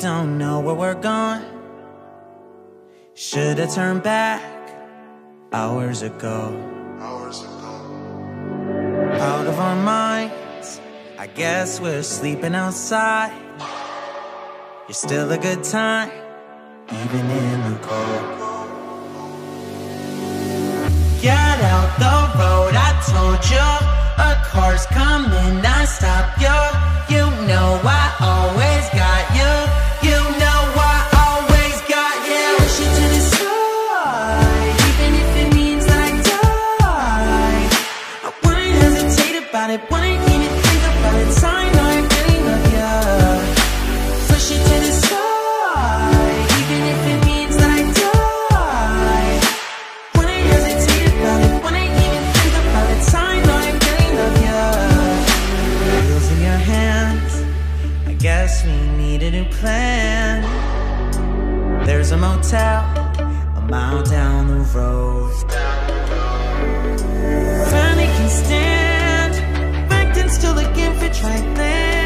don't know where we're going. Should have turned back hours ago. Out of our minds, I guess we're sleeping outside. You're still a good time, even in the cold. Get out the road, I told you. A car's coming, I stop you. You know I always got you. You know I always got you. Push it to the side, even if it means that I die. I wouldn't hesitate about it, wouldn't even think about it. Sign I really love you. Push it to the side, even if it means that I die. Wouldn't hesitate about it, wouldn't even think about it. Sign I really love you. Wheels in your hands, I guess we need a new plan. There's a motel a mile down the road. Finally can stand, victims still looking for trifling.